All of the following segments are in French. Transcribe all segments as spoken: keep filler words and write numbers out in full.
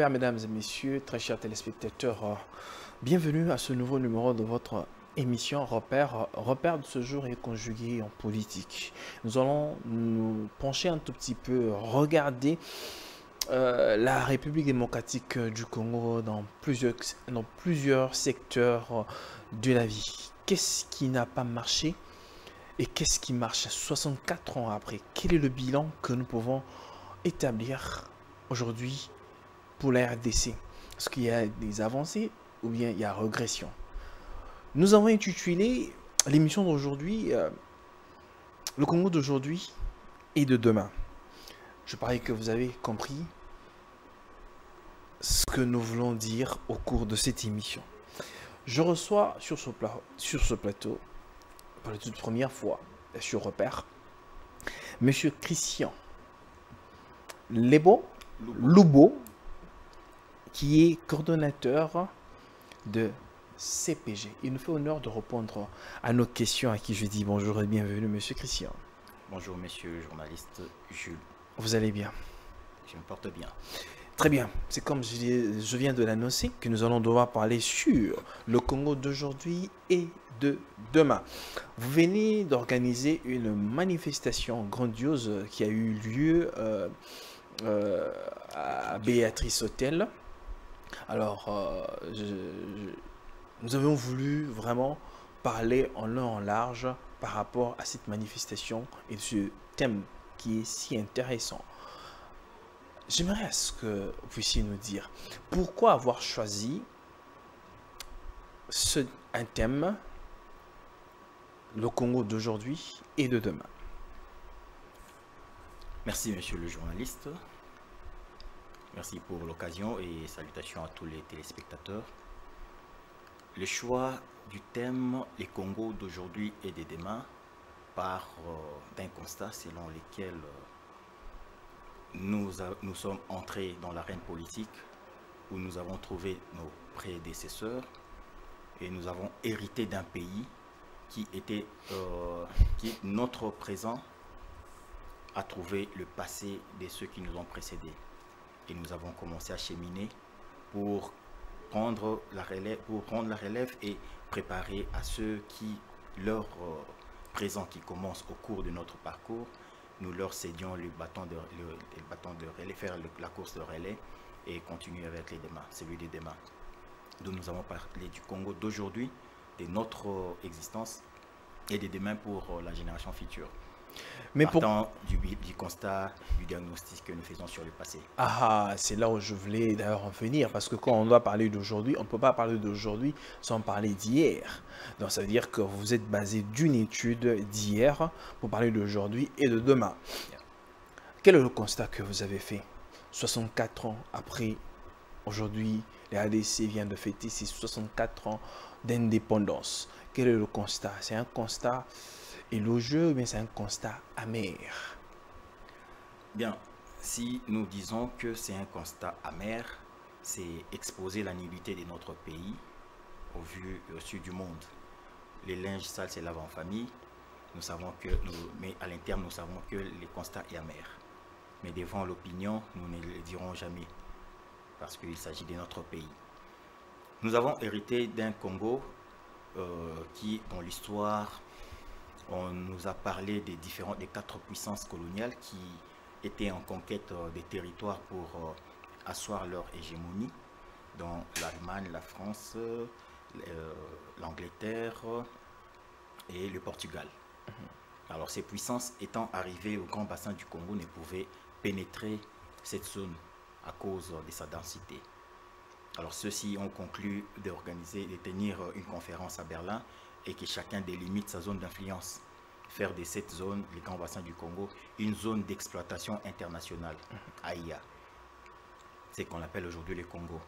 Repères, mesdames et messieurs, très chers téléspectateurs, bienvenue à ce nouveau numéro de votre émission Repères. Repères de ce jour est conjugué en politique. Nous allons nous pencher un tout petit peu, regarder euh, la République démocratique du Congo dans plusieurs, dans plusieurs secteurs de la vie. Qu'est-ce qui n'a pas marché et qu'est-ce qui marche soixante-quatre ans après? Quel est le bilan que nous pouvons établir aujourd'hui pour la R D C? Est-ce qu'il y a des avancées ou bien il y a régression? Nous avons intitulé l'émission d'aujourd'hui euh, le Congo d'aujourd'hui et de demain. Je parie que vous avez compris ce que nous voulons dire au cours de cette émission. Je reçois sur ce, pla sur ce plateau pour la toute première fois sur Repères Monsieur Christian Lebo Loubo, qui est coordonnateur de C P G. Il nous fait honneur de répondre à nos questions, à qui je dis bonjour et bienvenue, Monsieur Christian. Bonjour, Monsieur le journaliste Jules. Vous allez bien? Je me porte bien. Très bien. C'est comme je, je viens de l'annoncer que nous allons devoir parler sur le Congo d'aujourd'hui et de demain. Vous venez d'organiser une manifestation grandiose qui a eu lieu euh, Euh, à Béatrice Hôtel. Alors, euh, je, je, nous avons voulu vraiment parler en long en large par rapport à cette manifestation et ce thème qui est si intéressant. J'aimerais à ce que vous puissiez nous dire pourquoi avoir choisi ce, un thème, le Congo d'aujourd'hui et de demain. Merci, monsieur le journaliste. Merci pour l'occasion et salutations à tous les téléspectateurs. Le choix du thème « Les Congos d'aujourd'hui et de demain » part euh, d'un constat selon lequel euh, nous, a, nous sommes entrés dans l'arène politique où nous avons trouvé nos prédécesseurs et nous avons hérité d'un pays qui était euh, qui est notre présent à trouver le passé de ceux qui nous ont précédés. Et nous avons commencé à cheminer pour prendre la relève, pour prendre la relève et préparer à ceux qui, leur euh, présent qui commence au cours de notre parcours, nous leur cédions le bâton de, le, le bâton de relais, faire le, la course de relais et continuer avec les demain, celui des demain. Donc nous avons parlé du Congo d'aujourd'hui, de notre euh, existence et des demain pour euh, la génération future. Mais partant pour... du, du constat, du diagnostic que nous faisons sur le passé. Ah, c'est là où je voulais d'ailleurs en venir, parce que quand on doit parler d'aujourd'hui, on ne peut pas parler d'aujourd'hui sans parler d'hier. Donc ça veut dire que vous êtes basé d'une étude d'hier pour parler d'aujourd'hui et de demain. Yeah. Quel est le constat que vous avez fait soixante-quatre ans après? Aujourd'hui, la R D C vient de fêter ses soixante-quatre ans d'indépendance. Quel est le constat? C'est un constat... Et le jeu, mais c'est un constat amer. Bien, si nous disons que c'est un constat amer, c'est exposer la nullité de notre pays au vu et au sud du monde. Les linges sales se lavent en famille, nous savons que, nous, mais à l'interne, nous savons que le constat est amer. Mais devant l'opinion, nous ne le dirons jamais, parce qu'il s'agit de notre pays. Nous avons hérité d'un Congo euh, qui, dans l'histoire, on nous a parlé des, différentes, des quatre puissances coloniales qui étaient en conquête euh, des territoires pour euh, asseoir leur hégémonie, dont l'Allemagne, la France, euh, l'Angleterre et le Portugal. Mm-hmm. Alors ces puissances étant arrivées au grand bassin du Congo ne pouvaient pénétrer cette zone à cause de sa densité. Alors ceux-ci ont conclu d'organiser, de tenir une conférence à Berlin et que chacun délimite sa zone d'influence. Faire de cette zone, le grand bassin du Congo, une zone d'exploitation internationale, A I A. C'est ce qu'on appelle aujourd'hui le Congo.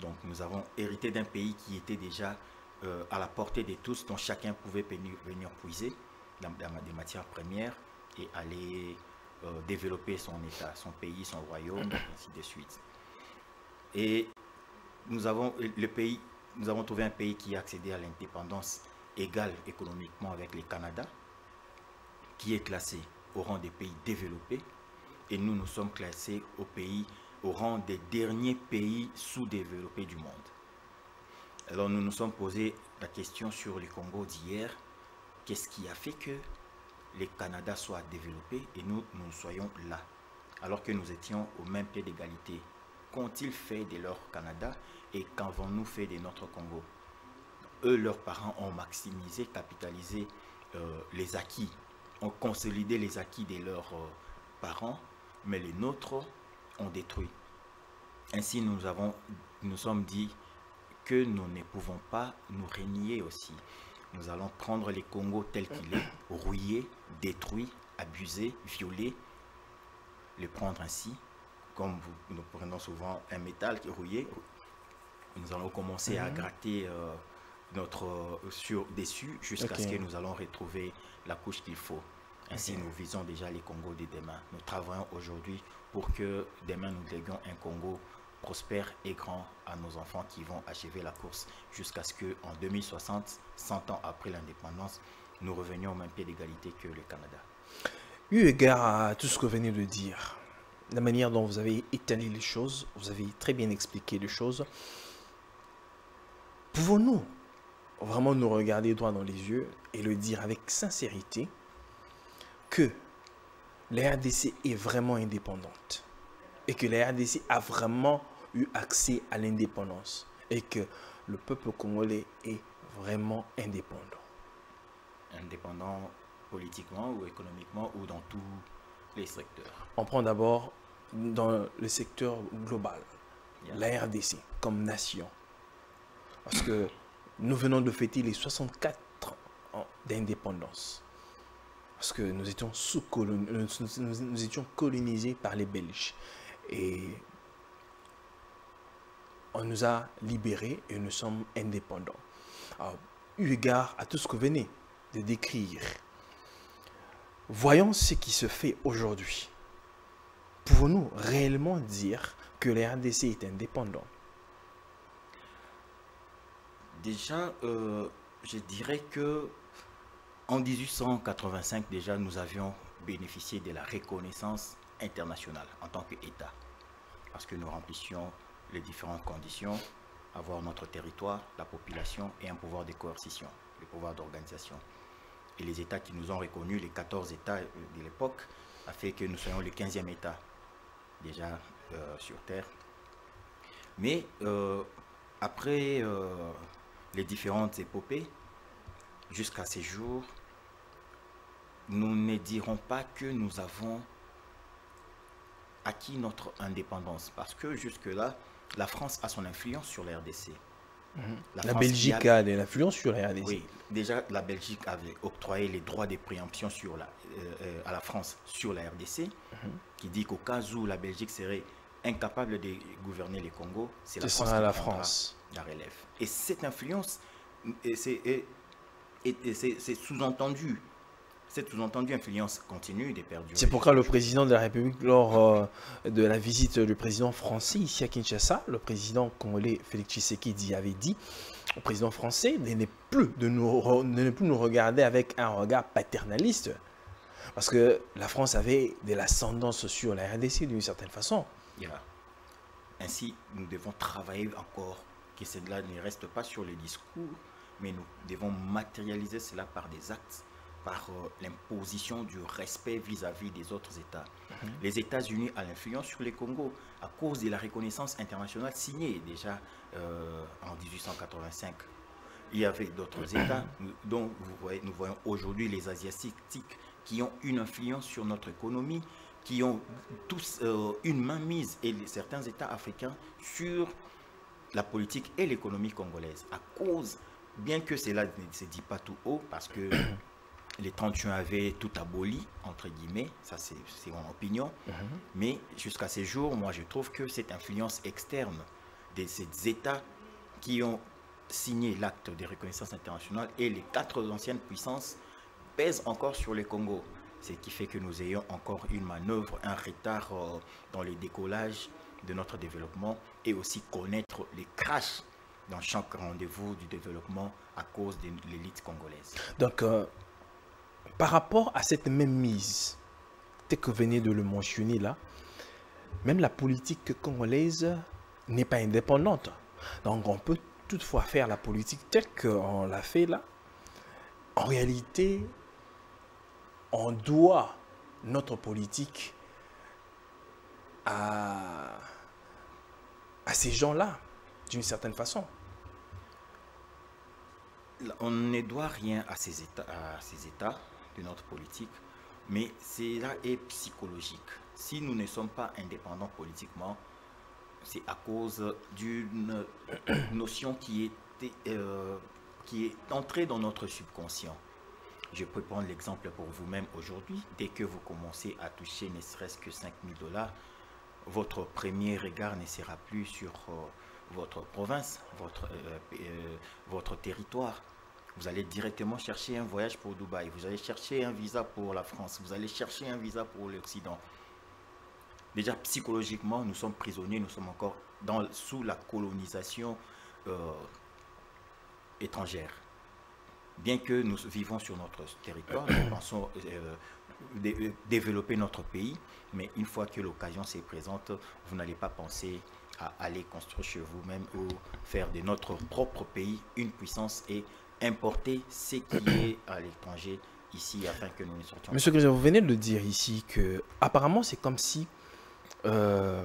Donc nous avons hérité d'un pays qui était déjà euh, à la portée de tous, dont chacun pouvait venir puiser dans, dans des matières premières et aller euh, développer son État, son pays, son royaume, et ainsi de suite. Et nous avons, le pays, nous avons trouvé un pays qui a accédé à l'indépendance égal économiquement avec le Canada, qui est classé au rang des pays développés, et nous nous sommes classés au pays au rang des derniers pays sous-développés du monde. Alors nous nous sommes posé la question sur le Congo d'hier, qu'est-ce qui a fait que le Canada soit développé et nous, nous soyons là, alors que nous étions au même pied d'égalité? Qu'ont-ils fait de leur Canada et qu'avons-nous fait de notre Congo? Eux, leurs parents ont maximisé, capitalisé euh, les acquis, ont consolidé les acquis de leurs euh, parents, mais les nôtres ont détruit. Ainsi, nous avons, nous sommes dit que nous ne pouvons pas nous régner aussi. Nous allons prendre le Congo tel qu'il est, rouillé, détruit, abusé, violé, le prendre ainsi, comme nous prenons souvent un métal qui est rouillé. Nous allons commencer mmh. à gratter euh, notre euh, sur dessus jusqu'à okay. ce que nous allons retrouver la couche qu'il faut. Ainsi, okay. nous visons déjà les Congos de demain. Nous travaillons aujourd'hui pour que demain nous léguions un Congo prospère et grand à nos enfants qui vont achever la course jusqu'à ce qu'en deux mille soixante, cent ans après l'indépendance, nous revenions au même pied d'égalité que le Canada. Eu égard à tout ce que vous venez de dire, la manière dont vous avez étalé les choses, vous avez très bien expliqué les choses, pouvons-nous vraiment nous regarder droit dans les yeux et le dire avec sincérité que la R D C est vraiment indépendante et que la R D C a vraiment eu accès à l'indépendance et que le peuple congolais est vraiment indépendant? Indépendant politiquement ou économiquement ou dans tous les secteurs? On prend d'abord dans le secteur global, yeah. la R D C comme nation. Parce que nous venons de fêter les soixante-quatre ans d'indépendance. Parce que nous étions, sous colon... nous étions colonisés par les Belges. Et on nous a libérés et nous sommes indépendants. Alors, eu égard à tout ce que vous venez de décrire, voyons ce qui se fait aujourd'hui. Pouvons-nous réellement dire que la R D C est indépendant? Déjà, euh, je dirais que en mille huit cent quatre-vingt-cinq, déjà, nous avions bénéficié de la reconnaissance internationale en tant qu'État. Parce que nous remplissions les différentes conditions, avoir notre territoire, la population et un pouvoir de coercition, le pouvoir d'organisation. Et les États qui nous ont reconnus, les quatorze États de l'époque, a fait que nous soyons le quinzième État, déjà euh, sur Terre. Mais euh, après euh, les différentes épopées, jusqu'à ces jours, nous ne dirons pas que nous avons acquis notre indépendance. Parce que jusque-là, la France a son influence sur la R D C. Mmh. La, la Belgique a, a de l'influence sur la R D C. Oui, déjà la Belgique avait octroyé les droits de préemption sur la, euh, à la France sur la R D C, mmh. qui dit qu'au cas où la Belgique serait incapable de gouverner le Congo, c'est la France qui la, France. la relève. Et cette influence, c'est... Et c'est sous-entendu, cette sous-entendue influence continue des perdus. C'est pourquoi le président de la République, lors euh, de la visite du président français ici à Kinshasa, le président congolais Félix Tshisekedi avait dit au président français de ne plus, de nous, de ne plus nous regarder avec un regard paternaliste, parce que la France avait de l'ascendance sur la R D C d'une certaine façon. Yeah. Ainsi, nous devons travailler encore, que cela ne reste pas sur les discours, mais nous devons matérialiser cela par des actes, par euh, l'imposition du respect vis-à-vis des autres États. Mm-hmm. Les États-Unis ont l'influence sur le Congo à cause de la reconnaissance internationale signée déjà euh, en mille huit cent quatre-vingt-cinq. Il y avait d'autres États, dont vous voyez, nous voyons aujourd'hui les Asiatiques qui ont une influence sur notre économie, qui ont tous euh, une mainmise, et certains États africains, sur la politique et l'économie congolaise à cause... Bien que cela ne se dit pas tout haut, parce que les trente et un avaient tout aboli, entre guillemets, ça c'est mon opinion, mm-hmm. mais jusqu'à ces jours, moi je trouve que cette influence externe de ces États qui ont signé l'acte de reconnaissance internationale et les quatre anciennes puissances pèsent encore sur le Congo. Ce qui fait que nous ayons encore une manœuvre, un retard euh, dans le décollage de notre développement et aussi connaître les crashs dans chaque rendez-vous du développement à cause de l'élite congolaise. Donc, euh, par rapport à cette même mise, telle que vous venez de le mentionner là, Même la politique congolaise n'est pas indépendante. Donc on peut toutefois faire la politique telle qu'on l'a fait là. En réalité, on doit notre politique à, à ces gens-là, d'une certaine façon. On ne doit rien à ces états, à ces états de notre politique, mais cela est psychologique. Si nous ne sommes pas indépendants politiquement, c'est à cause d'une notion qui est, euh, qui est entrée dans notre subconscient. Je peux prendre l'exemple pour vous-même aujourd'hui. Dès que vous commencez à toucher ne serait-ce que cinq mille dollars, votre premier regard ne sera plus sur euh, votre province, votre, euh, euh, votre territoire. Vous allez directement chercher un voyage pour Dubaï, vous allez chercher un visa pour la France, vous allez chercher un visa pour l'Occident. Déjà, psychologiquement, nous sommes prisonniers, nous sommes encore dans, sous la colonisation euh, étrangère. Bien que nous vivons sur notre territoire, nous pensons euh, dé développer notre pays, mais une fois que l'occasion se présente, vous n'allez pas penser à aller construire chez vous-même ou faire de notre propre pays une puissance et importer ce qui est à l'étranger ici afin que nous ne sortions. Monsieur Grégoire, vous venez de dire ici que apparemment c'est comme si euh,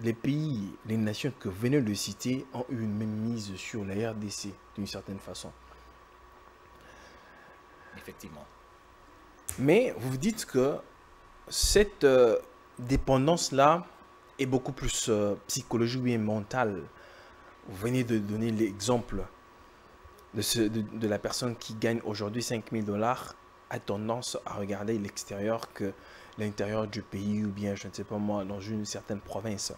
les pays, les nations que vous venez de citer ont eu une même mise sur la R D C d'une certaine façon. Effectivement. Mais vous dites que cette euh, dépendance-là est beaucoup plus euh, psychologique et mentale. Vous venez de donner l'exemple de, de, de la personne qui gagne aujourd'hui cinq mille dollars a tendance à regarder l'extérieur que l'intérieur du pays ou bien, je ne sais pas moi, dans une certaine province.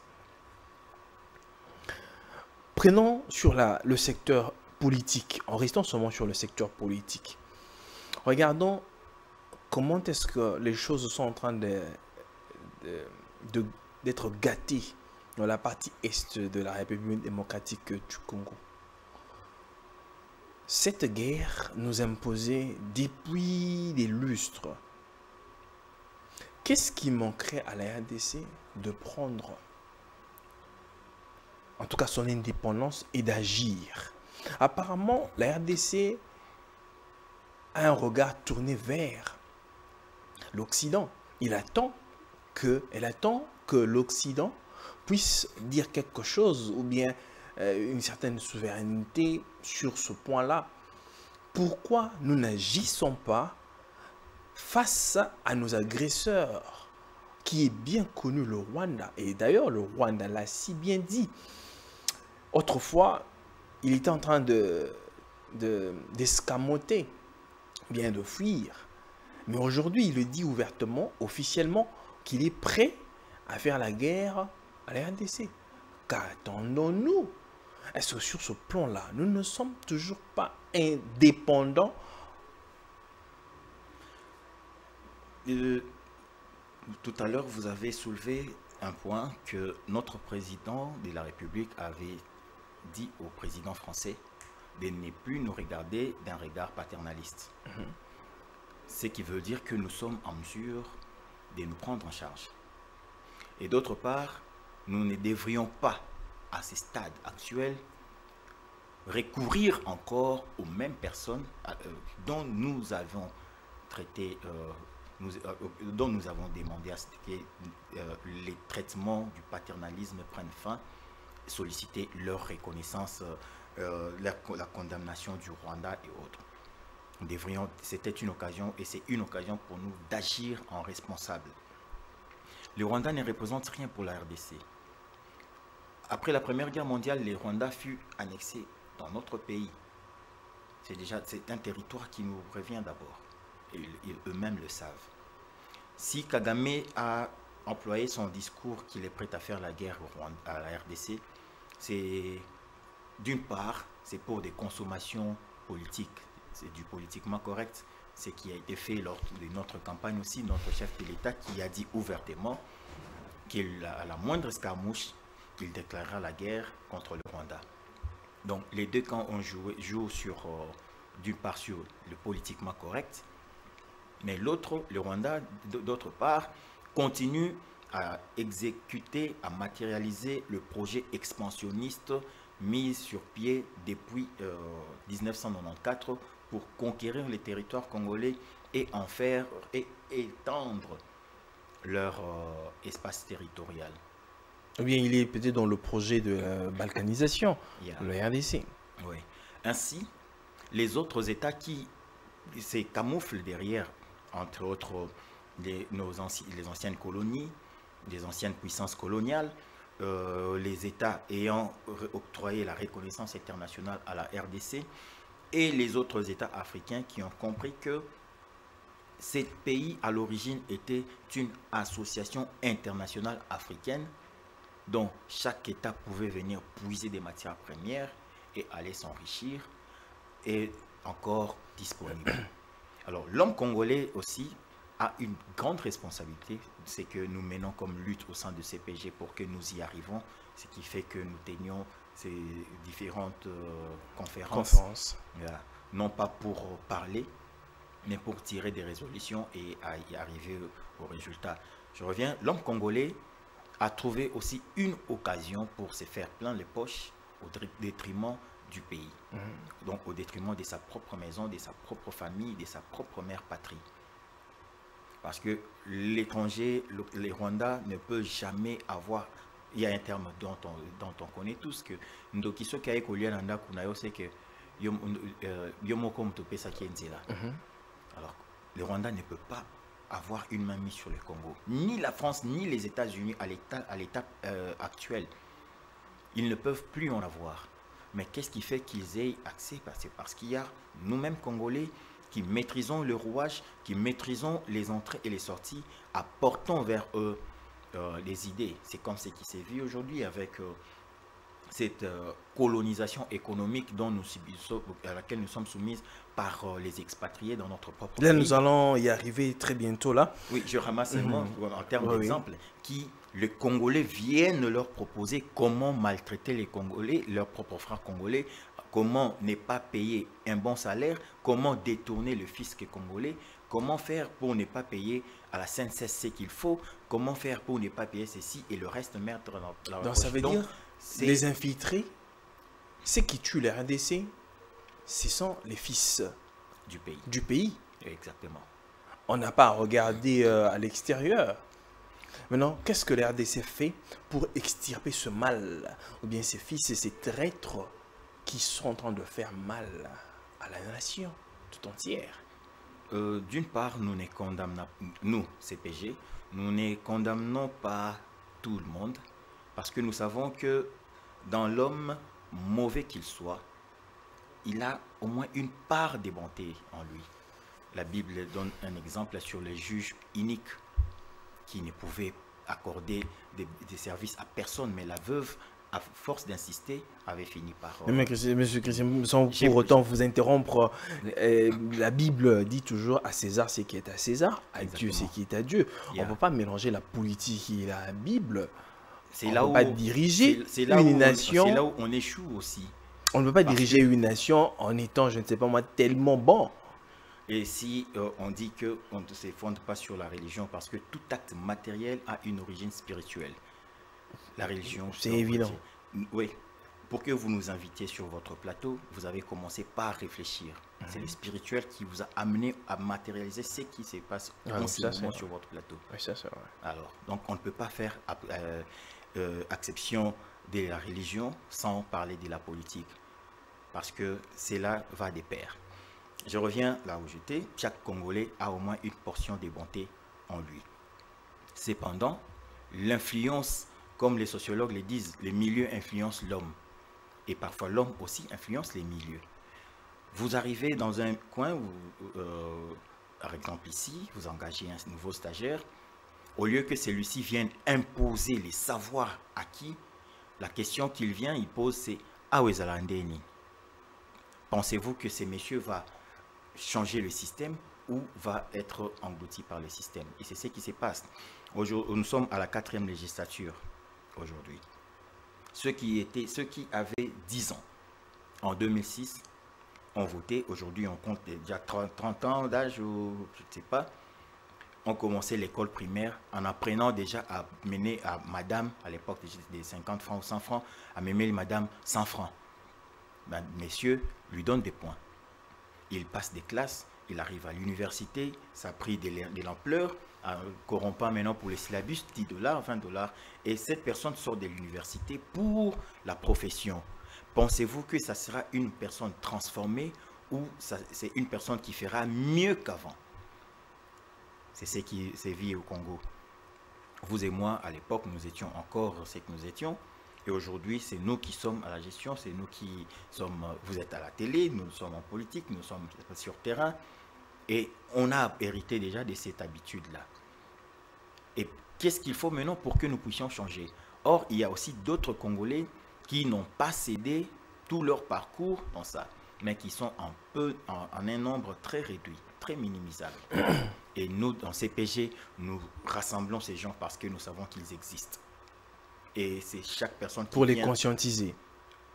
Prenons sur la, le secteur politique, en restant seulement sur le secteur politique. Regardons comment est-ce que les choses sont en train de, de, de d'être gâté dans la partie est de la République démocratique du Congo. Cette guerre nous imposait depuis des lustres. Qu'est-ce qui manquerait à la R D C de prendre, en tout cas son indépendance, et d'agir? Apparemment, la R D C a un regard tourné vers l'Occident. Il attend que, elle attend que l'Occident puisse dire quelque chose ou bien euh, une certaine souveraineté sur ce point-là. Pourquoi nous n'agissons pas face à nos agresseurs qui est bien connu, le Rwanda? Et d'ailleurs, le Rwanda l'a si bien dit. Autrefois, il était en train de, de, d'escamoter, bien de fuir. Mais aujourd'hui, il le dit ouvertement, officiellement, qu'il est prêt à faire la guerre à la R D C. Qu'attendons-nous? Est-ce que sur ce plan-là, nous ne sommes toujours pas indépendants? euh, Tout à l'heure, vous avez soulevé un point que notre président de la République avait dit au président français de ne plus nous regarder d'un regard paternaliste. Mmh. Ce qui veut dire que nous sommes en mesure de nous prendre en charge. Et d'autre part, nous ne devrions pas, à ce stade actuel, recourir encore aux mêmes personnes euh, dont nous avons traité, euh, nous, euh, dont nous avons demandé à ce que euh, les traitements du paternalisme prennent fin, solliciter leur reconnaissance, euh, la, la condamnation du Rwanda et autres. Nous devrions, c'était une occasion, et c'est une occasion pour nous d'agir en responsable. Le Rwanda ne représente rien pour la R D C. Après la Première Guerre mondiale, le Rwanda fut annexé dans notre pays. C'est déjà c'est un territoire qui nous revient d'abord. Ils eux-mêmes le savent. Si Kagame a employé son discours qu'il est prêt à faire la guerre au Rwanda, à la R D C, c'est d'une part, c'est pour des consommations politiques. C'est du politiquement correct. Ce qui a été fait lors de notre campagne aussi, notre chef de l'État qui a dit ouvertement qu'à la moindre escarmouche, il déclarera la guerre contre le Rwanda. Donc les deux camps ont joué, jouent sur, euh, d'une part sur le politiquement correct, mais l'autre, le Rwanda, d'autre part, continue à exécuter, à matérialiser le projet expansionniste mis sur pied depuis euh, mille neuf cent quatre-vingt-quatorze pour conquérir les territoires congolais et en faire et étendre leur euh, espace territorial. Ou bien il est peut-être dans le projet de euh, balkanisation, yeah. le R D C. Oui. Ainsi, les autres États qui se camouflent derrière, entre autres les, nos anci les anciennes colonies, les anciennes puissances coloniales, euh, les États ayant octroyé la reconnaissance internationale à la R D C et les autres États africains qui ont compris que ces pays à l'origine était une association internationale africaine dont chaque État pouvait venir puiser des matières premières et aller s'enrichir et encore disponible. Alors l'homme congolais aussi a une grande responsabilité, c'est que nous menons comme lutte au sein de C P G pour que nous y arrivons, ce qui fait que nous tenions ces différentes euh, conférences, conférences. Voilà. Non pas pour parler, mais pour tirer des résolutions et à y arriver au résultat. Je reviens, l'homme congolais a trouvé aussi une occasion pour se faire plein les poches au détriment du pays. Mmh. Donc au détriment de sa propre maison, de sa propre famille, de sa propre mère patrie. Parce que l'étranger, le, les Rwandais ne peut jamais avoir... Il y a un terme dont on, dont on connaît tous, que Ndokiso Kayekolia Nanda Kunayo, c'est que Yomoko Mtopesa Kienzela. Alors, le Rwanda ne peut pas avoir une main mise sur le Congo. Ni la France, ni les États-Unis à l'étape euh, actuelle. Ils ne peuvent plus en avoir. Mais qu'est-ce qui fait qu'ils aient accès? C'est parce qu'il y a nous-mêmes Congolais qui maîtrisons le rouage, qui maîtrisons les entrées et les sorties, apportons vers eux euh, les idées. C'est comme ce qui s'est vu aujourd'hui avec euh, cette euh, colonisation économique dont nous subissons, à laquelle nous sommes soumises par euh, les expatriés dans notre propre là, pays. Nous allons y arriver très bientôt là. Oui, je ramasse mm-hmm. moi, en termes oui, d'exemple, oui. qui les Congolais viennent leur proposer comment maltraiter les Congolais, leurs propres frères congolais, comment ne pas payer un bon salaire, comment détourner le fisc congolais, comment faire pour ne pas payer à la C N S S ce qu'il faut, comment faire pour ne pas payer ceci et le reste mettre dans la Donc, ça veut Donc, dire les infiltrés, ceux qui tuent les R D C, ce sont les fils du pays. Du pays. Exactement. On n'a pas à regarder euh, à l'extérieur. Maintenant, qu'est-ce que la R D C fait pour extirper ce mal, ou bien ces fils et ces traîtres qui sont en train de faire mal à la nation tout entière? euh, D'une part, nous ne condamnons, nous, C P G, nous ne condamnons pas tout le monde, parce que nous savons que dans l'homme, mauvais qu'il soit, il a au moins une part de bonté en lui. La Bible donne un exemple sur les juges iniques, qui ne pouvait accorder des, des services à personne, mais la veuve, à force d'insister, avait fini par... Euh, mais monsieur Christian, sans pour autant vous interrompre, euh, la Bible dit toujours à César ce qui est à César, à Dieu ce qui est à Dieu. Yeah. On ne peut pas mélanger la politique et la Bible. On ne peut pas diriger une nation. C'est là où on échoue aussi. On ne peut pas diriger une nation en étant, je ne sais pas moi, tellement bon. Et si euh, on dit qu'on ne se fonde pas sur la religion, parce que tout acte matériel a une origine spirituelle. La religion... C'est évident. Oui. Pour que vous nous invitiez sur votre plateau, vous avez commencé par réfléchir. Mm-hmm. C'est le spirituel qui vous a amené à matérialiser ce qui se passe ah, ça, sur votre plateau. Oui, ça, c'est vrai. Alors, donc on ne peut pas faire euh, euh, exception de la religion sans parler de la politique, parce que cela va de pair. Je reviens là où j'étais. Chaque Congolais a au moins une portion de bonté en lui. Cependant, l'influence, comme les sociologues le disent, les milieux influencent l'homme. Et parfois, l'homme aussi influence les milieux. Vous arrivez dans un coin, où, euh, par exemple ici, vous engagez un nouveau stagiaire. Au lieu que celui-ci vienne imposer les savoirs acquis, la question qu'il vient, il pose, c'est « Awezalandeni ». Pensez-vous que ces messieurs va changer le système ou va être englouti par le système? Et c'est ce qui se passe. Nous sommes à la quatrième législature aujourd'hui. Ceux qui étaient, ceux qui avaient dix ans en deux mille six ont voté. Aujourd'hui, on compte déjà trente ans d'âge ou je ne sais pas. ont commencé l'école primaire en apprenant déjà à mener à madame, à l'époque des cinquante francs ou cent francs, à mener madame cent francs. Ben, messieurs lui donnent des points. Il passe des classes, il arrive à l'université, ça a pris de l'ampleur, corrompant maintenant pour les syllabus, dix dollars, vingt dollars. Et cette personne sort de l'université pour la profession. Pensez-vous que ça sera une personne transformée ou c'est une personne qui fera mieux qu'avant? C'est ce qui sévit au Congo. Vous et moi, à l'époque, nous étions encore ce que nous étions. Et aujourd'hui, c'est nous qui sommes à la gestion, c'est nous qui sommes... Vous êtes à la télé, nous sommes en politique, nous sommes sur terrain. Et on a hérité déjà de cette habitude-là. Et qu'est-ce qu'il faut maintenant pour que nous puissions changer? Or, il y a aussi d'autres Congolais qui n'ont pas cédé tout leur parcours dans ça, mais qui sont en, peu, en, en un nombre très réduit, très minimisable. Et nous, dans C P G, nous rassemblons ces gens parce que nous savons qu'ils existent. Et c'est chaque personne qui pour les vient conscientiser.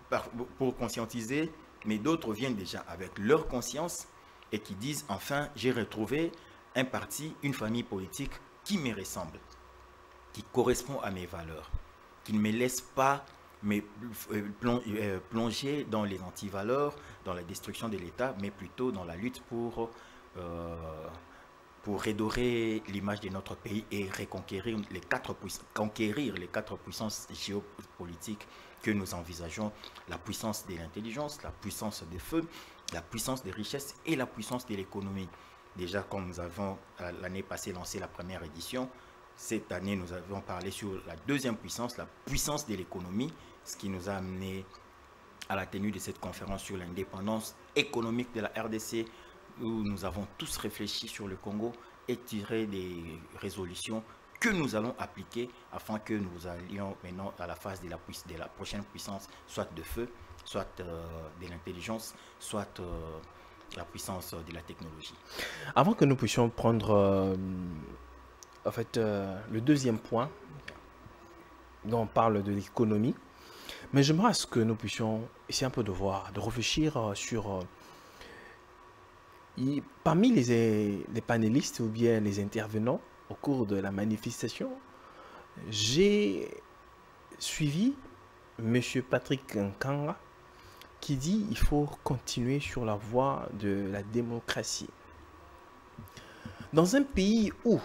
Par, pour conscientiser, mais d'autres viennent déjà avec leur conscience et qui disent, enfin, j'ai retrouvé un parti, une famille politique qui me ressemble, qui correspond à mes valeurs, qui ne me laisse pas mais plonger dans les antivaleurs, dans la destruction de l'État, mais plutôt dans la lutte pour, euh, pour redorer l'image de notre pays et reconquérir les quatre, conquérir les quatre puissances géopolitiques que nous envisageons, la puissance de l'intelligence, la puissance des feux, la puissance des richesses et la puissance de l'économie. Déjà, quand nous avons, l'année passée, lancé la première édition, cette année, nous avons parlé sur la deuxième puissance, la puissance de l'économie, ce qui nous a amené à la tenue de cette conférence sur l'indépendance économique de la R D C, où nous avons tous réfléchi sur le Congo et tiré des résolutions que nous allons appliquer afin que nous allions maintenant à la phase de la, de la prochaine puissance, soit de feu, soit euh, de l'intelligence, soit euh, la puissance de la technologie. Avant que nous puissions prendre... Euh... En fait, euh, le deuxième point, dont on parle de l'économie, mais j'aimerais à ce que nous puissions essayer un peu de voir, de réfléchir euh, sur, euh, y, parmi les, les panélistes ou bien les intervenants au cours de la manifestation, j'ai suivi M. Patrick Nkanga qui dit qu'il faut continuer sur la voie de la démocratie. Dans un pays où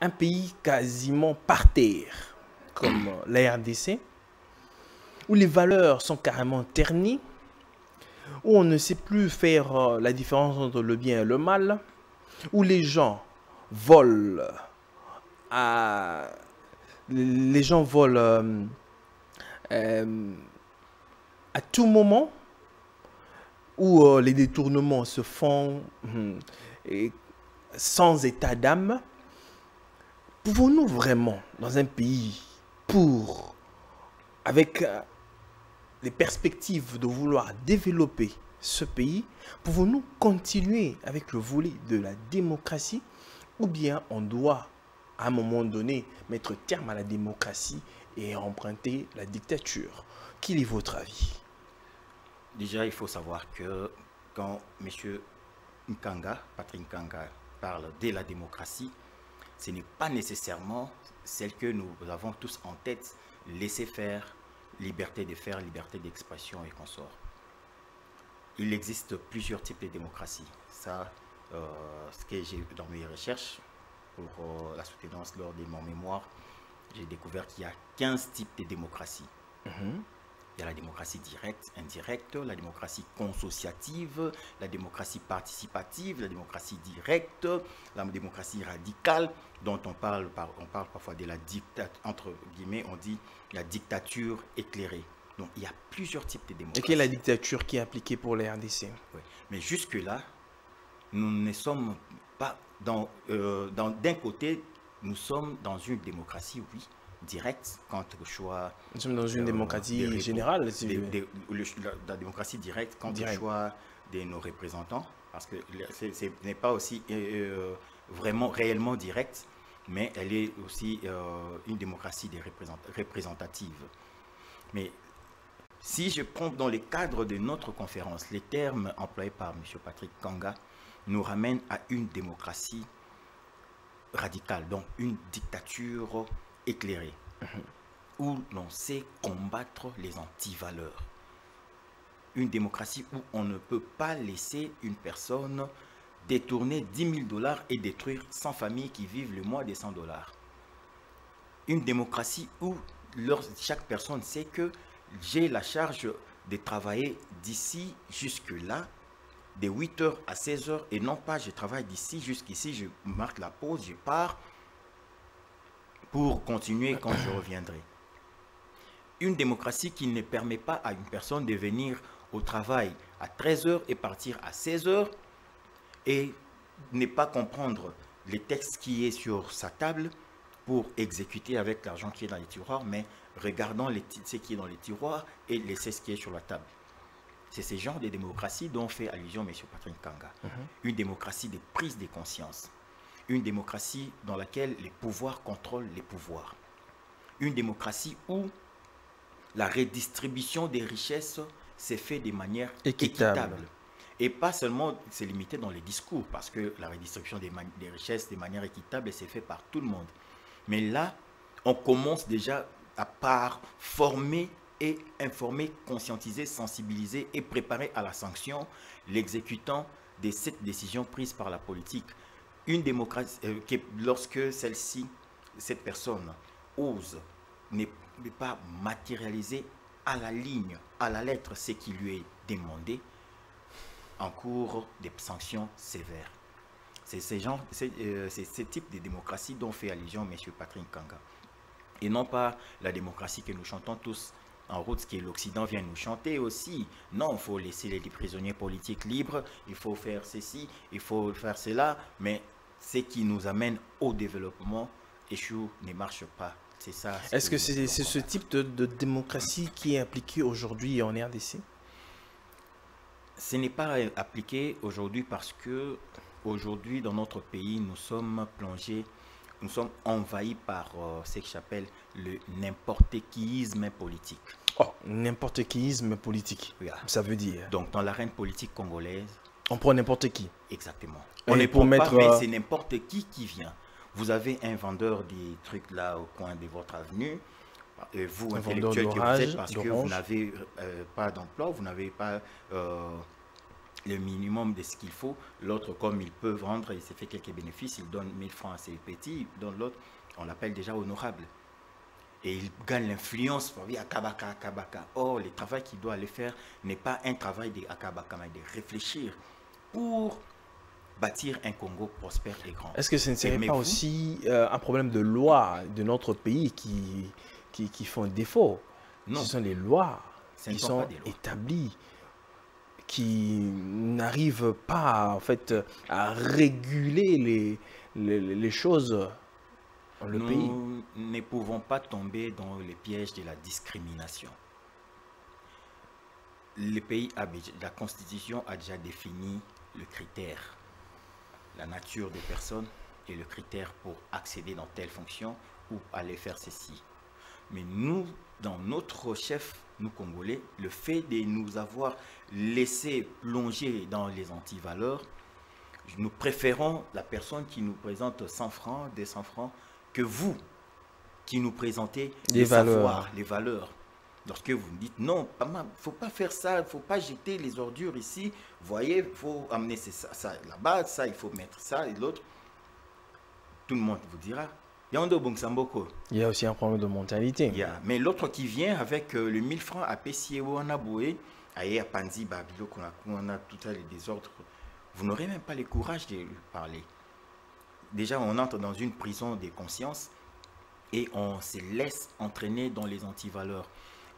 un pays quasiment par terre, comme la R D C, où les valeurs sont carrément ternies, où on ne sait plus faire la différence entre le bien et le mal, où les gens volent, à... les gens volent euh, euh, à tout moment, où euh, les détournements se font euh, et sans état d'âme. Pouvons-nous vraiment, dans un pays, pour, avec euh, les perspectives de vouloir développer ce pays, pouvons-nous continuer avec le volet de la démocratie ou bien on doit, à un moment donné, mettre terme à la démocratie et emprunter la dictature? Quel est votre avis? Déjà, il faut savoir que quand M. Nkanga, Patrick Nkanga, parle de la démocratie, ce n'est pas nécessairement celle que nous avons tous en tête, laisser faire, liberté de faire, liberté d'expression et consort. Il existe plusieurs types de démocratie. Ça, euh, ce que j'ai dans mes recherches pour euh, la soutenance lors de mon mémoire, j'ai découvert qu'il y a quinze types de démocratie. Mm-hmm. Il y a la démocratie directe, indirecte, la démocratie consociative, la démocratie participative, la démocratie directe, la démocratie radicale, dont on parle, on parle parfois de la dictature, entre guillemets, on dit la dictature éclairée. Donc il y a plusieurs types de démocratie. Et quelle est la dictature qui est appliquée pour les R D C? Oui. Mais jusque-là, nous ne sommes pas dans... Euh, dans d'un côté, nous sommes dans une démocratie, oui, directe, quant au choix... Nous sommes dans une euh, démocratie des, générale. Si des, des, le, la, la démocratie directe, quant direct. au choix de nos représentants, parce que ce n'est pas aussi euh, vraiment réellement directe, mais elle est aussi euh, une démocratie des représent, représentative. Mais si je prends dans le cadre de notre conférence, les termes employés par M. Patrick Nkanga nous ramènent à une démocratie radicale, donc une dictature éclairée, mmh. où l'on sait combattre les antivaleurs. Une démocratie où on ne peut pas laisser une personne détourner dix mille dollars et détruire cent familles qui vivent le mois des cent dollars. Une démocratie où leur, chaque personne sait que j'ai la charge de travailler d'ici jusque-là, de huit heures à seize heures, et non pas je travaille d'ici jusqu'ici, je marque la pause, je pars pour continuer quand je reviendrai. Une démocratie qui ne permet pas à une personne de venir au travail à treize heures et partir à seize heures et ne pas comprendre les textes qui est sur sa table pour exécuter avec l'argent qui est dans les tiroirs, mais regardant les ce qui est dans les tiroirs et laisser ce qui est sur la table. C'est ce genre de démocratie dont fait allusion M. Patrick Nkanga. Mm-hmm. Une démocratie de prise de conscience. Une démocratie dans laquelle les pouvoirs contrôlent les pouvoirs. Une démocratie où la redistribution des richesses s'est faite de manière équitable. équitable. Et pas seulement c'est limité dans les discours, parce que la redistribution des, des richesses de manière équitable s'est faite par tout le monde. Mais là, on commence déjà à part former et informer, conscientiser, sensibiliser et préparer à la sanction l'exécutant de cette décision prise par la politique. Une démocratie, euh, que lorsque celle-ci, cette personne, ose ne pas matérialiser à la ligne, à la lettre, ce qui lui est demandé, en cours des sanctions sévères. C'est ce, euh, ce type de démocratie dont fait allusion M. Patrick Nkanga. Et non pas la démocratie que nous chantons tous en route, ce que l'Occident vient nous chanter aussi. Non, il faut laisser les prisonniers politiques libres, il faut faire ceci, il faut faire cela, mais ce qui nous amène au développement échoue, ne marche pas. C'est ça. Est-ce que c'est ce type de, de démocratie qui est appliquée aujourd'hui en R D C? Ce n'est pas appliqué aujourd'hui parce que aujourd'hui dans notre pays, nous sommes plongés, nous sommes envahis par euh, ce que j'appelle le n'importe-quiisme politique. Oh, n'importe-quiisme politique, yeah. Ça veut dire... Donc, dans l'arène politique congolaise... On prend n'importe qui. Exactement. On est pour mettre... Pas, mais c'est n'importe qui qui vient. Vous avez un vendeur des trucs là au coin de votre avenue. Et vous, un intellectuel que vous êtes, parce que vous n'avez euh, pas d'emploi, vous n'avez pas... Euh, le minimum de ce qu'il faut, l'autre comme il peut vendre, il s'est fait quelques bénéfices, il donne mille francs à ses petits, il donne l'autre, on l'appelle déjà honorable. Et il gagne l'influence pour dire Akabaka, Akabaka. Or, le travail qu'il doit aller faire n'est pas un travail d'Akabaka, mais de réfléchir pour bâtir un Congo prospère et grand. Est-ce que ce ne serait pas aussi euh, un problème de loi de notre pays qui, qui, qui font défaut? Non. Ce sont les lois qui sont établies, qui n'arrivent pas en fait à réguler les, les, les choses dans le pays. Nous ne pouvons pas tomber dans les pièges de la discrimination. Le pays a, la Constitution a déjà défini le critère, la nature des personnes et le critère pour accéder dans telle fonction ou aller faire ceci. Mais nous, dans notre chef, nous Congolais, le fait de nous avoir laissé plonger dans les antivaleurs, nous préférons la personne qui nous présente cent francs, deux cents francs, que vous qui nous présentez les, les valeurs. Savoirs, les valeurs. Lorsque vous me dites non, il ne faut pas faire ça, il ne faut pas jeter les ordures ici, voyez, il faut amener ça, ça là-bas, ça, il faut mettre ça et l'autre, tout le monde vous dira. Il y a aussi un problème de mentalité. Yeah. Mais l'autre qui vient avec euh, le mille francs à Pessie, à Panzi, Babilo, on a tout ça, les désordres, vous n'aurez même pas le courage de lui parler. Déjà, on entre dans une prison des consciences et on se laisse entraîner dans les antivaleurs.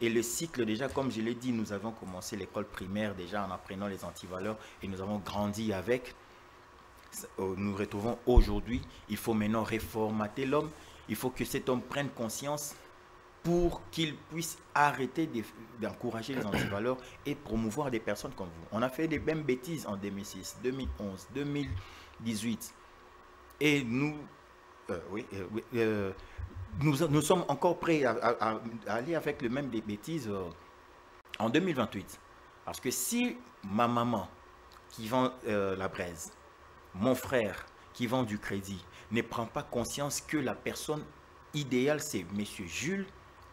Et le cycle, déjà, comme je l'ai dit, nous avons commencé l'école primaire déjà en apprenant les antivaleurs et nous avons grandi avec. Nous retrouvons aujourd'hui, il faut maintenant réformater l'homme, il faut que cet homme prenne conscience pour qu'il puisse arrêter d'encourager les antivaleurs et promouvoir des personnes comme vous. On a fait des mêmes bêtises en deux mille six, deux mille onze, deux mille dix-huit et nous, euh, oui, euh, euh, nous, nous sommes encore prêts à, à, à aller avec le même des bêtises euh, en deux mille vingt-huit. Parce que si ma maman qui vend euh, la braise, mon frère qui vend du crédit ne prend pas conscience que la personne idéale, c'est M. Jules,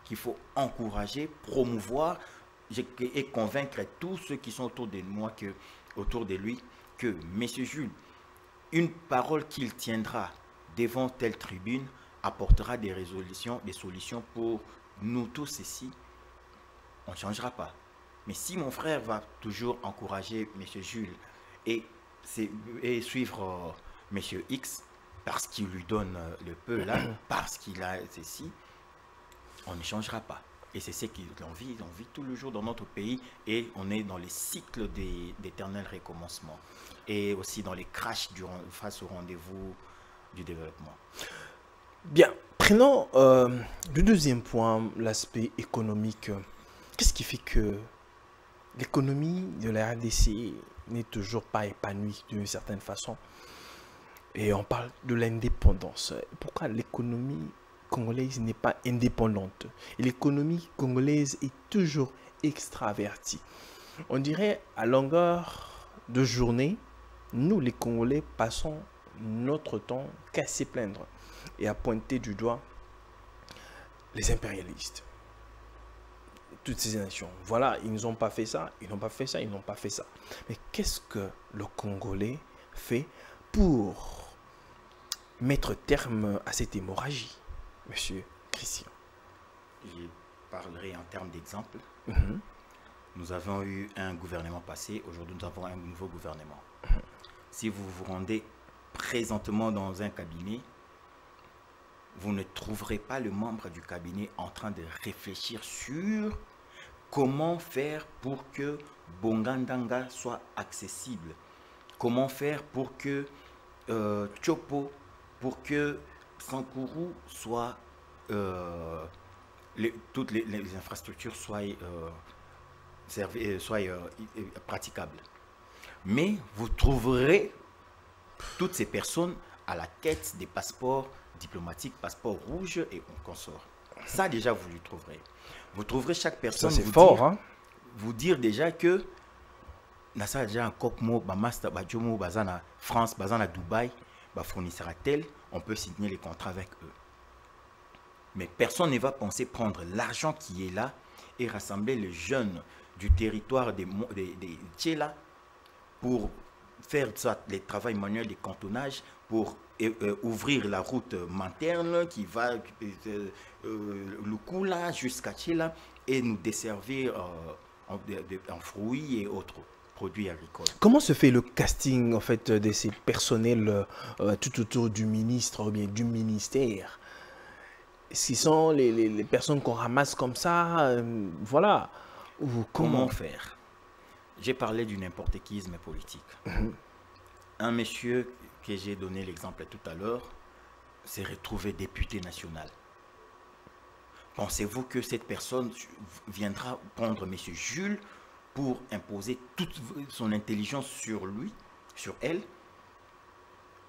qu'il faut encourager, promouvoir et convaincre tous ceux qui sont autour de moi, que, autour de lui, que M. Jules, une parole qu'il tiendra devant telle tribune apportera des résolutions, des solutions pour nous tous ici. On ne changera pas. Mais si mon frère va toujours encourager M. Jules et, et suivre euh, M. X parce qu'il lui donne euh, le peu là, parce qu'il a ceci, on ne changera pas. Et c'est ce qu'on vit, on vit tout le jour dans notre pays et on est dans les cycles d'éternel recommencement et aussi dans les crashs du, face au rendez-vous du développement. Bien, prenons euh, le deuxième point, l'aspect économique. Qu'est-ce qui fait que l'économie de la R D C n'est toujours pas épanouie d'une certaine façon? Et on parle de l'indépendance. Pourquoi l'économie congolaise n'est pas indépendante? L'économie congolaise est toujours extravertie. On dirait à longueur de journée, nous les Congolais passons notre temps qu'à s'y plaindre et à pointer du doigt les impérialistes. Toutes ces nations. Voilà, ils n'ont pas fait ça, ils n'ont pas fait ça, ils n'ont pas fait ça. Mais qu'est-ce que le Congolais fait pour mettre terme à cette hémorragie, Monsieur Christian? Je parlerai en termes d'exemple. Mm-hmm. Nous avons eu un gouvernement passé, aujourd'hui nous avons un nouveau gouvernement. Mm-hmm. Si vous vous rendez présentement dans un cabinet, vous ne trouverez pas le membre du cabinet en train de réfléchir sur comment faire pour que Bongandanga soit accessible, comment faire pour que euh, Tchopo, pour que Sankuru soit, euh, les, toutes les, les infrastructures soient, euh, servi, soient euh, praticables. Mais vous trouverez toutes ces personnes à la quête des passeports diplomatique, passeport rouge et on consort. Ça déjà vous le trouverez. Vous trouverez chaque personne. Ça, vous, fort, dire, hein? Vous dire déjà que nasa déjà un Kokmo, Bamasta, Bajomo, Bazana France, Bazana Dubaï, bah fournissera tel, on peut signer les contrats avec eux. Mais personne ne va penser prendre l'argent qui est là et rassembler les jeunes du territoire des des, des Tchela pour faire ça, les travaux manuels, des cantonnages pour et, euh, ouvrir la route materne qui va euh, euh, Lukula jusqu'à Tchela et nous desservir euh, en, de, en fruits et autres produits agricoles. Comment se fait le casting en fait de ces personnels euh, tout autour du ministre ou bien du ministère? Ce sont les, les, les personnes qu'on ramasse comme ça, euh, voilà. Ou comment, comment faire? J'ai parlé du n'importe-quisme politique. Mmh. Un monsieur que j'ai donné l'exemple tout à l'heure s'est retrouvé député national. Pensez-vous que cette personne viendra prendre M. Jules pour imposer toute son intelligence sur lui, sur elle?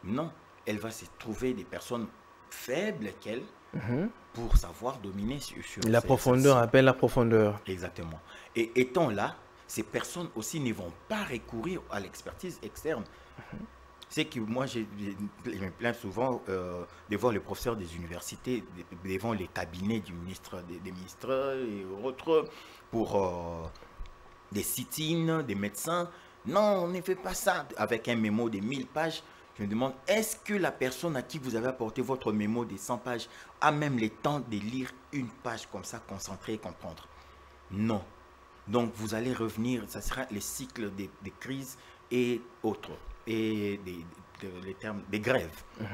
Non, elle va se trouver des personnes faibles qu'elle, mm-hmm, pour savoir dominer sur la profondeur, appelle la profondeur. Exactement. Et étant là, ces personnes aussi ne vont pas recourir à l'expertise externe. Mm-hmm. C'est que moi, je me plains souvent euh, de voir les professeurs des universités devant les cabinets du ministre, des, des ministres et autres pour euh, des sit-ins, des médecins. Non, on ne fait pas ça. Avec un mémo de mille pages, je me demande, est-ce que la personne à qui vous avez apporté votre mémo de cent pages a même le temps de lire une page comme ça, concentrer et comprendre? Non. Donc, vous allez revenir, ça sera le cycle des, des crises et autres. Et des, des, les termes, des grèves. Mmh.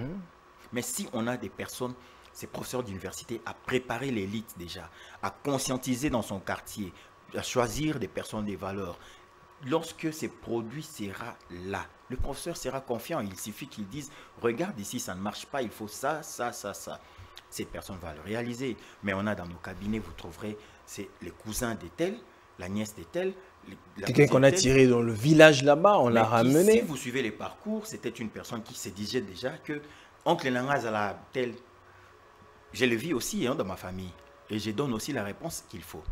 Mais si on a des personnes, ces professeurs d'université, à préparer l'élite déjà, à conscientiser dans son quartier, à choisir des personnes des valeurs, lorsque ce produit sera là, le professeur sera confiant. Il suffit qu'il dise, regarde ici, ça ne marche pas, il faut ça, ça, ça, ça. Cette personne va le réaliser. Mais on a dans nos cabinets, vous trouverez, c'est les cousins des tels, la nièce des tels, quelqu'un qu'on a tiré dans le village là-bas, on l'a ramené. Si vous suivez les parcours, c'était une personne qui se disait déjà que oncle Nangaz à la telle. Je le vis aussi hein, dans ma famille et je donne aussi la réponse qu'il faut.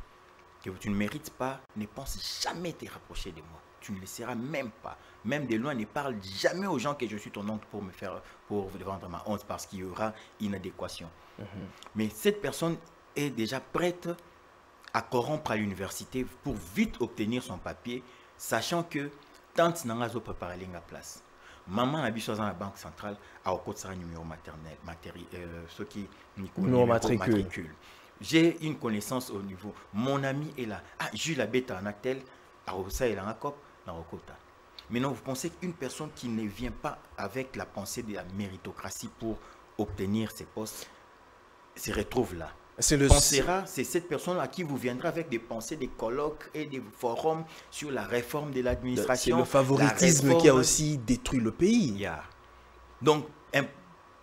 Que tu ne mérites pas, ne pense jamais te rapprocher de moi. tu ne le seras même pas. Même de loin, ne parle jamais aux gens que je suis ton oncle pour me faire, pour vendre ma honte, parce qu'il y aura inadéquation. Mm-hmm. Mais cette personne est déjà prête à corrompre à l'université pour vite obtenir son papier, sachant que tante n'a pas préparé la place. Maman a habite dans la banque centrale à un numéro maternel, matéri, euh, ce qui numéro matricule. matricule. J'ai une connaissance au niveau. Mon ami est là. Ah, Jules la bête en actel, à Osa et la cop, dans le quota. Maintenant, vous pensez qu'une personne qui ne vient pas avec la pensée de la méritocratie pour obtenir ses postes se retrouve là. C'est le... cette personne à qui vous viendrez avec des pensées, des colloques et des forums sur la réforme de l'administration. C'est le favoritisme réforme... qui a aussi détruit le pays. Yeah. Donc, un...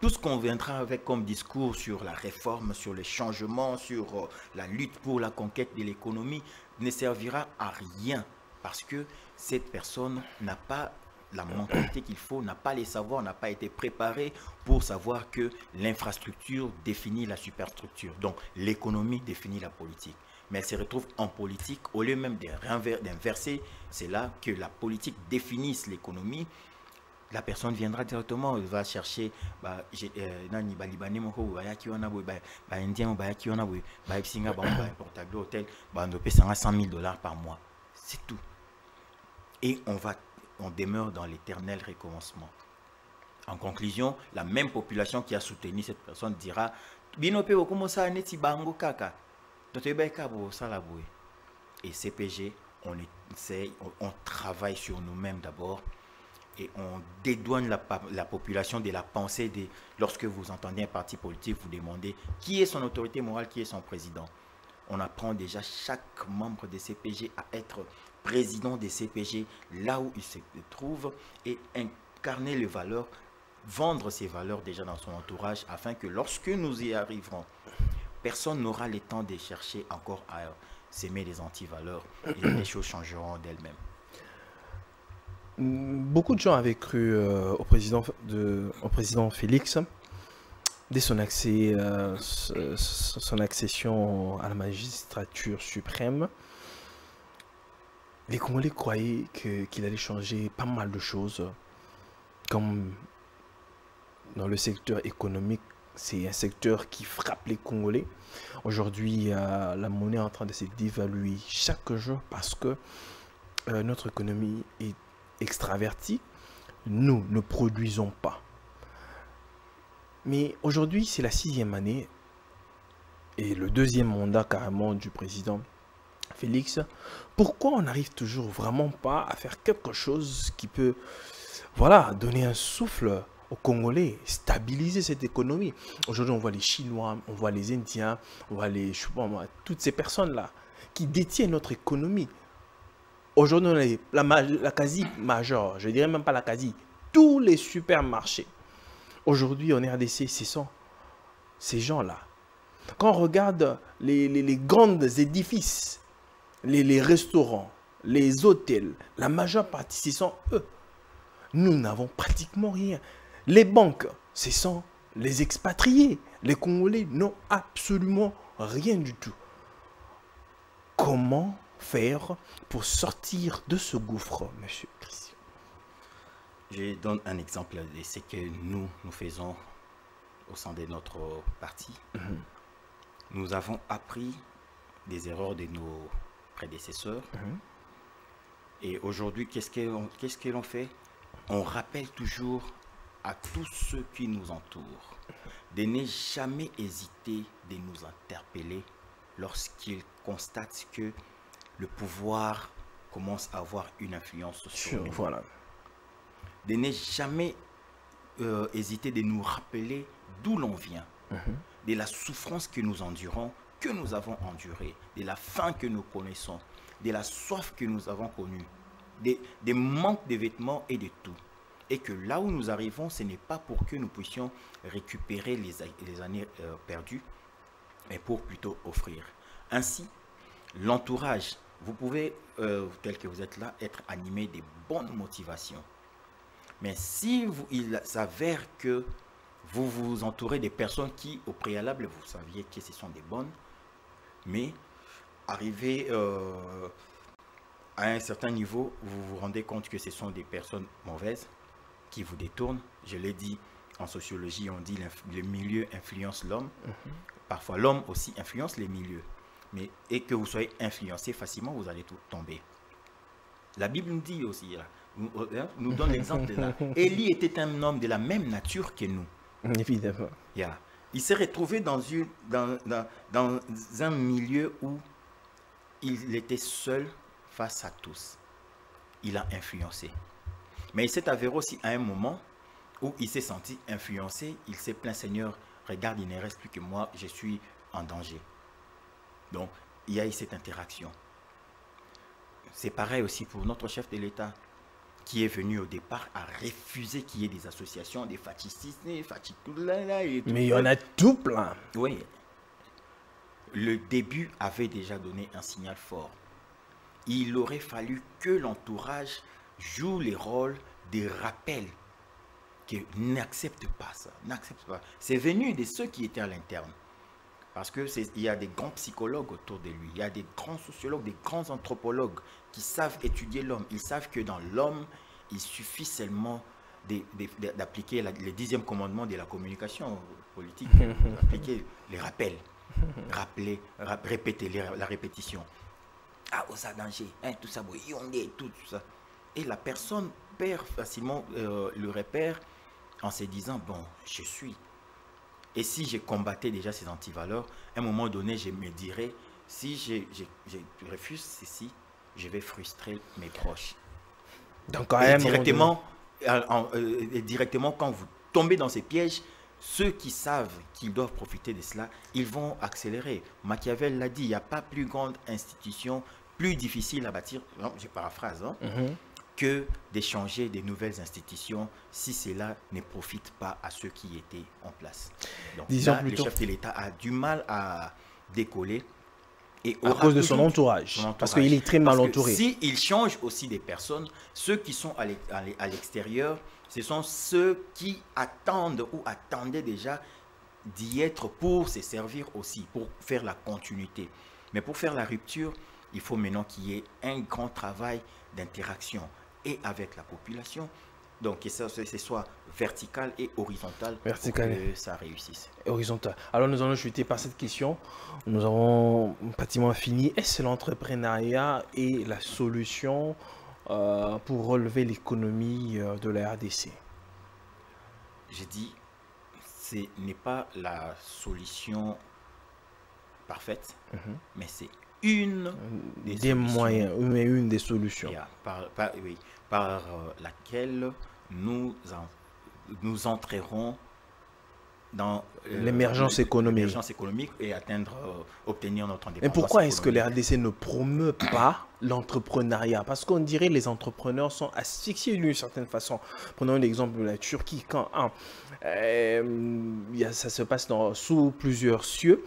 tout ce qu'on viendra avec comme discours sur la réforme, sur les changements, sur la lutte pour la conquête de l'économie ne servira à rien parce que cette personne n'a pas la mentalité qu'il faut, n'a pas les savoirs, n'a pas été préparée pour savoir que l'infrastructure définit la superstructure. Donc l'économie définit la politique. Mais elle se retrouve en politique au lieu même d'inverser. C'est là que la politique définisse l'économie. La personne viendra directement, elle va chercher bah nani ba libanais moko ba yaki wana boy ba indien ba yaki wana boy ba singa ba ba portable hôtel ba ndopé cent mille dollars par mois. C'est tout. Et on va on demeure dans l'éternel recommencement. En conclusion, la même population qui a soutenu cette personne dira binope okomosa neti bango kaka. Toteba ka bo sala boy. Et C P G, on essaye, on travaille sur nous-mêmes d'abord. Et on dédouane la, la population de la pensée de, lorsque vous entendez un parti politique, vous demandez qui est son autorité morale, qui est son président. On apprend déjà chaque membre des C P G à être président des C P G là où il se trouve et incarner les valeurs, vendre ses valeurs déjà dans son entourage afin que lorsque nous y arriverons, personne n'aura le temps de chercher encore à s'aimer des antivaleurs et les choses changeront d'elles-mêmes. Beaucoup de gens avaient cru euh, au, président de, au président Félix, dès son, accès, euh, son accession à la magistrature suprême, les Congolais croyaient qu'il qu'il allait changer pas mal de choses, comme dans le secteur économique, c'est un secteur qui frappe les Congolais. Aujourd'hui, euh, la monnaie est en train de se dévaluer chaque jour parce que euh, notre économie est extraverti, nous ne produisons pas. Mais aujourd'hui, c'est la sixième année et le deuxième mandat carrément du président Félix. Pourquoi on n'arrive toujours vraiment pas à faire quelque chose qui peut, voilà, donner un souffle aux Congolais, stabiliser cette économie? Aujourd'hui, on voit les Chinois, on voit les Indiens, on voit les, je sais pas moi, toutes ces personnes-là qui détiennent notre économie. Aujourd'hui, la, la quasi-majeure, je ne dirais même pas la quasi, tous les supermarchés. Aujourd'hui, en R D C, ce sont ces gens-là. Quand on regarde les, les, les grands édifices, les, les restaurants, les hôtels, la majeure partie, ce sont eux. Nous n'avons pratiquement rien. Les banques, ce sont les expatriés. Les Congolais n'ont absolument rien du tout. Comment faire pour sortir de ce gouffre, monsieur Christian? Je donne un exemple de ce que nous, nous faisons au sein de notre parti. Mm-hmm. Nous avons appris des erreurs de nos prédécesseurs. Mm-hmm. Et aujourd'hui, qu'est-ce que l'on qu'est-ce que l'on fait? On rappelle toujours à tous ceux qui nous entourent de ne jamais hésiter de nous interpeller lorsqu'ils constatent que le pouvoir commence à avoir une influence sur nous. Voilà. De ne jamais euh, hésiter de nous rappeler d'où l'on vient, mm-hmm, de la souffrance que nous endurons, que nous avons endurée, de la faim que nous connaissons, de la soif que nous avons connue, des, des manques de vêtements et de tout. Et que là où nous arrivons, ce n'est pas pour que nous puissions récupérer les, les années euh, perdues, mais pour plutôt offrir. Ainsi, l'entourage, vous pouvez, euh, tel que vous êtes là, être animé des bonnes motivations. Mais si vous, il s'avère que vous vous entourez des personnes qui, au préalable, vous saviez que ce sont des bonnes, mais arriver euh, à un certain niveau, vous vous rendez compte que ce sont des personnes mauvaises qui vous détournent. Je l'ai dit, en sociologie, on dit le milieu influence l'homme. Mm-hmm. Parfois, l'homme aussi influence les milieux. Mais, et que vous soyez influencé facilement, vous allez tout tomber. La Bible nous dit aussi, là, nous, hein, nous donne l'exemple de là. Élie était un homme de la même nature que nous. Évidemment. Yeah. Il s'est retrouvé dans, une, dans, dans, dans un milieu où il était seul face à tous. Il a influencé. Mais il s'est avéré aussi à un moment où il s'est senti influencé. Il s'est plaint, Seigneur, regarde, il ne reste plus que moi, je suis en danger. Donc, il y a eu cette interaction. C'est pareil aussi pour notre chef de l'État, qui est venu au départ à refuser qu'il y ait des associations, des fascistes, des fascistes, et tout. Mais il y en a tout plein. Oui. Le début avait déjà donné un signal fort. Il aurait fallu que l'entourage joue les rôles des rappels, que n'accepte pas ça, n'accepte pas. C'est venu de ceux qui étaient à l'interne. Parce qu'il y a des grands psychologues autour de lui, il y a des grands sociologues, des grands anthropologues qui savent étudier l'homme. Ils savent que dans l'homme, il suffit seulement d'appliquer le dixième commandement de la communication politique, d'appliquer les rappels, rappeler, rap, répéter les, la répétition. Ah, oh, ça danger, hein, tout ça, on est tout, tout ça. Et la personne perd facilement euh, le repère en se disant, bon, je suis. Et si j'ai combatté déjà ces antivaleurs, à un moment donné, je me dirais, si je, je, je refuse ceci, je vais frustrer mes proches. Donc, quand même, directement, en, euh, directement, quand vous tombez dans ces pièges, ceux qui savent qu'ils doivent profiter de cela, ils vont accélérer. Machiavel l'a dit, il n'y a pas plus grande institution, plus difficile à bâtir, non, je paraphrase, hein, mm-hmm. que d'échanger des nouvelles institutions si cela ne profite pas à ceux qui étaient en place. Donc, disons là, plutôt, le chef de l'État a du mal à décoller. Et à cause de son entourage, son entourage. Parce qu'il est très mal parce entouré. S'il change aussi des personnes, ceux qui sont à l'extérieur, ce sont ceux qui attendent ou attendaient déjà d'y être pour se servir aussi, pour faire la continuité. Mais pour faire la rupture, il faut maintenant qu'il y ait un grand travail d'interaction. Et avec la population, donc que ce soit vertical et horizontal, vertical. Pour que ça réussisse. Et horizontal. Alors nous allons chuter par cette question. Nous avons pratiquement fini. Est-ce l'entrepreneuriat et la solution euh, pour relever l'économie de la R D C? J'ai dit, ce n'est pas la solution parfaite, mmh. mais c'est une des, des moyens, mais une des solutions yeah, par, par, oui, par euh, laquelle nous, en, nous entrerons dans euh, l'émergence économique. économique et atteindre, euh, obtenir notre indépendance. Mais pourquoi est-ce que la R D C ne promeut pas l'entrepreneuriat? Parce qu'on dirait que les entrepreneurs sont asphyxiés d'une certaine façon. Prenons l'exemple de la Turquie, quand hein, euh, ça se passe dans, sous plusieurs cieux.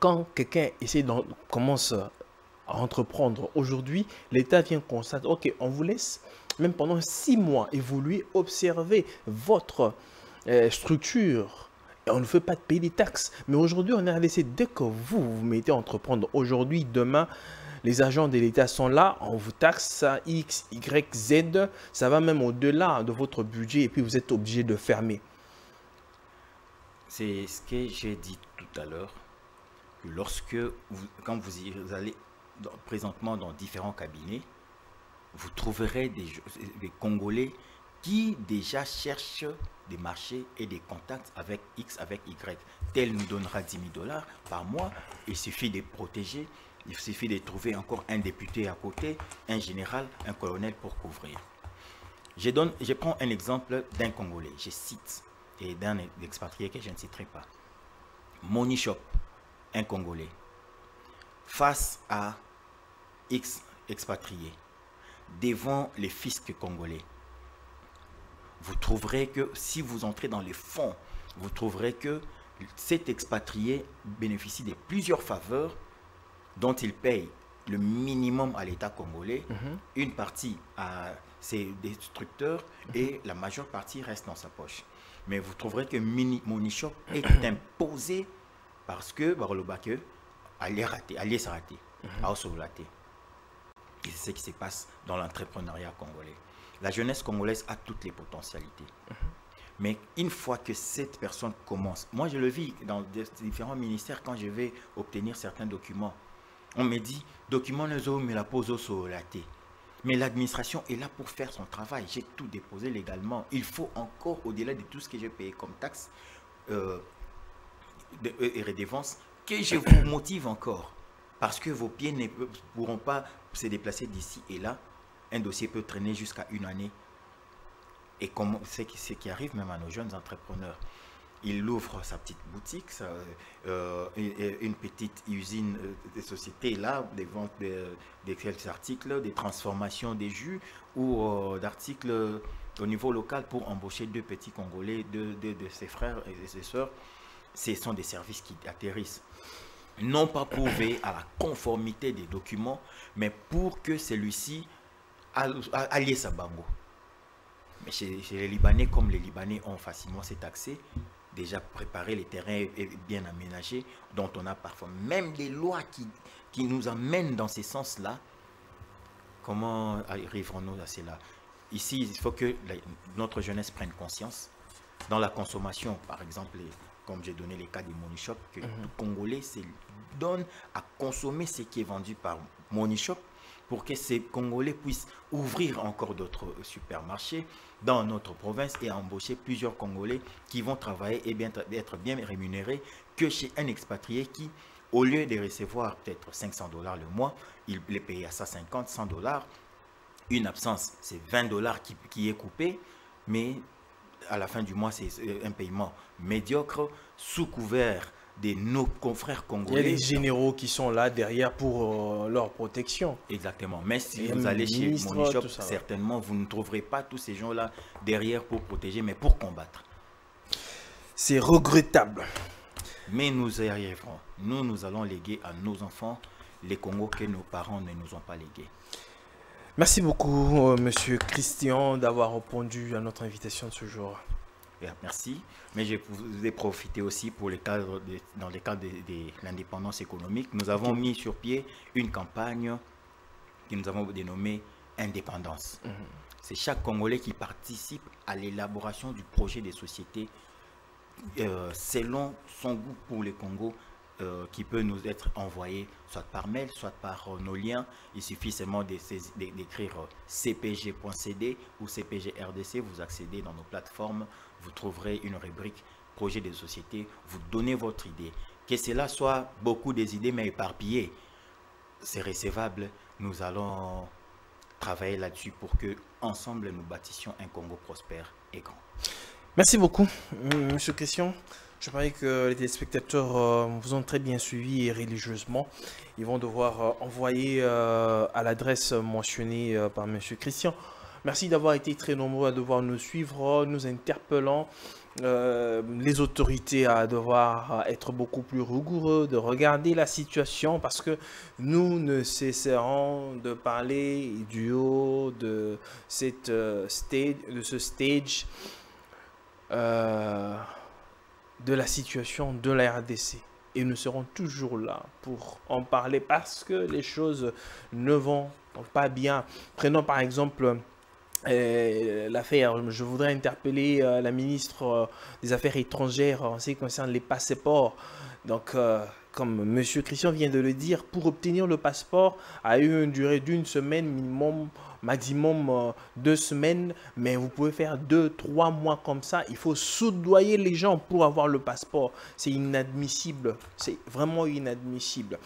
Quand quelqu'un essaie de commence à entreprendre aujourd'hui, l'État vient constater, ok, on vous laisse même pendant six mois évoluer, observer votre euh, structure. Et on ne fait pas de payer des taxes. Mais aujourd'hui, on a laissé, dès que vous vous mettez à entreprendre aujourd'hui, demain, les agents de l'État sont là, on vous taxe à X, Y, Z, ça va même au-delà de votre budget et puis vous êtes obligé de fermer. C'est ce que j'ai dit tout à l'heure. Lorsque vous, quand vous, y, vous allez dans, présentement dans différents cabinets, vous trouverez des, des Congolais qui déjà cherchent des marchés et des contacts avec X, avec Y. Tel nous donnera dix mille dollars par mois. Il suffit de protéger, il suffit de trouver encore un député à côté, un général, un colonel pour couvrir. Je, donne, je prends un exemple d'un Congolais, je cite, et d'un expatrié que je ne citerai pas. Money Shop. Un Congolais, face à X expatriés, devant les fiscs congolais, vous trouverez que si vous entrez dans les fonds, vous trouverez que cet expatrié bénéficie de plusieurs faveurs dont il paye le minimum à l'État congolais, mm-hmm. une partie à ses destructeurs mm-hmm. et la majeure partie reste dans sa poche. Mais vous trouverez que Mini Money Shop est imposé parce que Barolo Bakke allait rater, allait se rater, mm-hmm. à se rater. Et c'est ce qui se passe dans l'entrepreneuriat congolais. La jeunesse congolaise a toutes les potentialités. Mmh. Mais une fois que cette personne commence, moi je le vis dans des différents ministères quand je vais obtenir certains documents. On me dit, documents ne sont mais la pose sur la thé. Mais l'administration est là pour faire son travail. J'ai tout déposé légalement. Il faut encore, au-delà de tout ce que j'ai payé comme taxes euh, et redévances, que je vous motive encore. Parce que vos pieds ne pourront pas se déplacer d'ici et là. Un dossier peut traîner jusqu'à une année. Et c'est ce qui arrive même à nos jeunes entrepreneurs. Il ouvre sa petite boutique, sa, euh, une petite usine de société, là, des ventes de, de quelques articles, des transformations des jus ou euh, d'articles au niveau local pour embaucher deux petits Congolais, deux, deux de ses frères et de ses sœurs. Ce sont des services qui atterrissent. Non pas prouvé à la conformité des documents, mais pour que celui-ci allie sa bango. Mais chez, chez les Libanais, comme les Libanais ont facilement cet accès, déjà préparé, les terrains bien aménagés, dont on a parfois même des lois qui, qui nous amènent dans ces sens-là. Comment arriverons-nous à cela? Ici, il faut que la, notre jeunesse prenne conscience. Dans la consommation, par exemple, les, comme j'ai donné les cas des money shops, que mm-hmm. le Congolais se donne à consommer ce qui est vendu par money shop pour que ces Congolais puissent ouvrir encore d'autres supermarchés dans notre province et embaucher plusieurs Congolais qui vont travailler et bien, être bien rémunérés que chez un expatrié qui, au lieu de recevoir peut-être cinq cents dollars le mois, il les paye à cent cinquante, cent dollars. Une absence, c'est vingt dollars qui, qui est coupé, mais à la fin du mois, c'est un paiement médiocre, sous couvert de nos confrères congolais. Il y a des généraux qui sont là derrière pour euh, leur protection. Exactement. Mais si et vous allez chez Money Shop, ça, certainement, vous ne trouverez pas tous ces gens-là derrière pour protéger, mais pour combattre. C'est regrettable. Mais nous y arriverons. Nous, nous allons léguer à nos enfants les Congos que nos parents ne nous ont pas légués. Merci beaucoup, euh, Monsieur Christian, d'avoir répondu à notre invitation de ce jour. Merci, mais je vous ai profité aussi pour les cadres de, dans le cadre de, de l'indépendance économique. Nous avons okay. mis sur pied une campagne que nous avons dénommée Indépendance. Mm-hmm. C'est chaque Congolais qui participe à l'élaboration du projet des sociétés euh, selon son goût pour le Congo euh, qui peut nous être envoyé soit par mail, soit par euh, nos liens. Il suffit seulement d'écrire euh, C P G point C D ou C P G R D C. Vous accédez dans nos plateformes. Vous trouverez une rubrique projet des sociétés, vous donnez votre idée. Que cela soit beaucoup des idées, mais éparpillées, c'est recevable. Nous allons travailler là-dessus pour que, ensemble, nous bâtissions un Congo prospère et grand. Merci beaucoup, Monsieur Christian. Je parie que les téléspectateurs vous ont très bien suivi et religieusement. Ils vont devoir envoyer à l'adresse mentionnée par Monsieur Christian. Merci d'avoir été très nombreux à devoir nous suivre, nous interpellant euh, les autorités à devoir être beaucoup plus rigoureux, de regarder la situation parce que nous ne cesserons de parler du haut de, cette, euh, stage, de ce stage euh, de la situation de la R D C. Et nous serons toujours là pour en parler parce que les choses ne vont pas bien. Prenons par exemple l'affaire, je voudrais interpeller euh, la ministre euh, des Affaires étrangères en ce qui concerne les passeports. Donc, euh, comme Monsieur Christian vient de le dire, pour obtenir le passeport a eu une durée d'une semaine, minimum, maximum euh, deux semaines, mais vous pouvez faire deux, trois mois comme ça. Il faut soudoyer les gens pour avoir le passeport. C'est inadmissible. C'est vraiment inadmissible.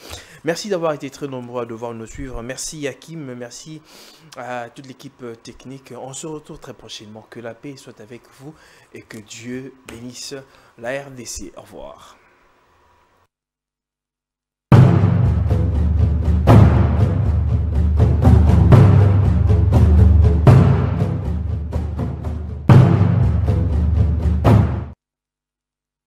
Merci d'avoir été très nombreux à devoir nous suivre. Merci Hakim, merci à toute l'équipe technique. On se retrouve très prochainement. Que la paix soit avec vous et que Dieu bénisse la R D C. Au revoir.